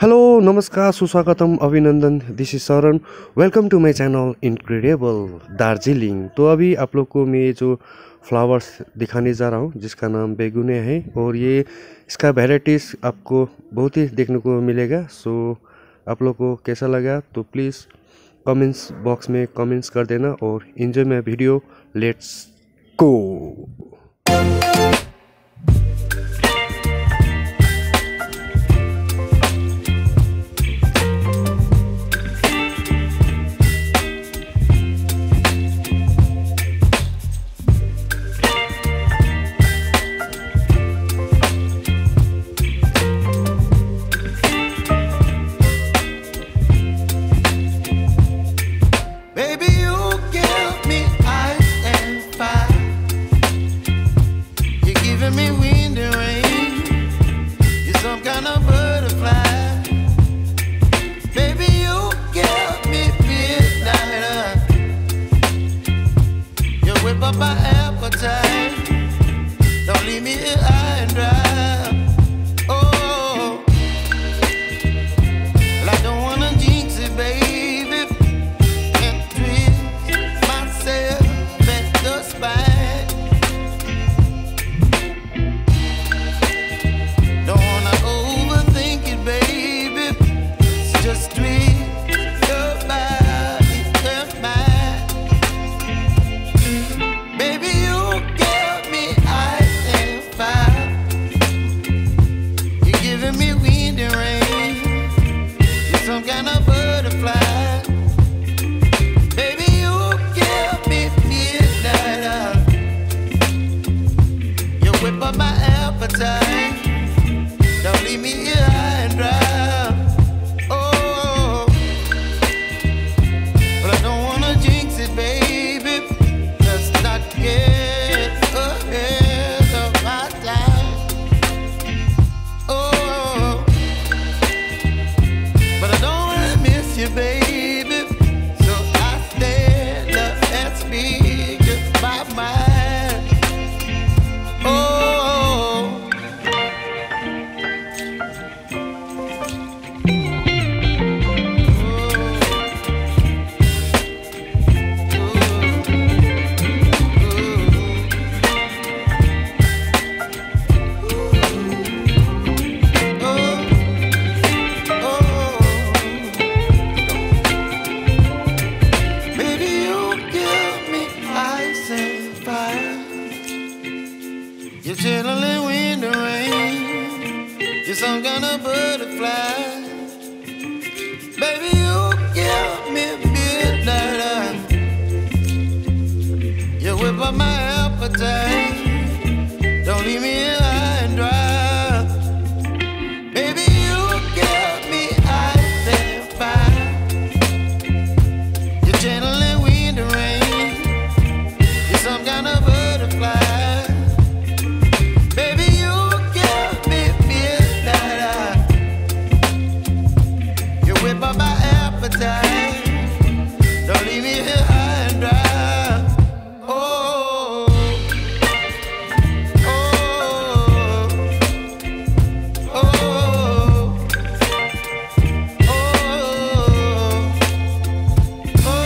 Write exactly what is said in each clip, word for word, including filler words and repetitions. Hello, namaskar, suswagatam, अभिनंदन, this is Saran. Welcome to my channel Incredible Darjeeling. तो अभी आप लोग को मैं जो फ्लावर्स दिखाने जा रहा हूँ जिसका नाम बेगोनिया है और ये इसका वेराइटीज आपको बहुत ही देखने को मिलेगा. सो आप लोग को कैसा लगा तो प्लीज़ कमेंट्स बॉक्स में कमेंट्स कर देना और enjoy my video. Let's go. My appetite, don't leave me here high and dry. Oh, well, I don't wanna jinx it, baby, and twist myself back the spine. Don't wanna overthink it, baby, it's just twist. Don't leave me here high and dry. Oh, but I don't wanna jinx it, baby. Let's not get ahead of my time. Oh, but I don't wanna miss you, baby. So I stand up and speak just my mind. You're chilling when the rain, you're some kind of butterfly. Baby, you give me midnight oil. You whip up my appetite, don't leave me high and dry. Baby, you give me ice and fire. You're chilling when the rain, you're some kind of butterfly. Don't leave me here high and dry. Oh, oh, oh, oh, oh, oh, oh, oh, oh, oh.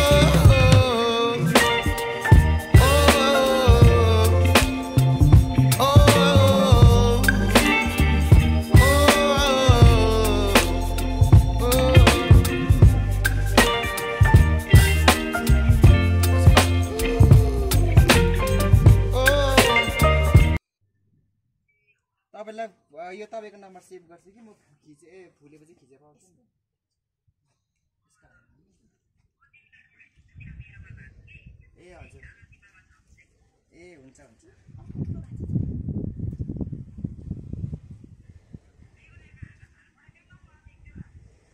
यो तब एक number save कर कि म खिचे ए भूले बजे खिचे पाउँछु नि ए हजुर ए हुन्छ हुन्छ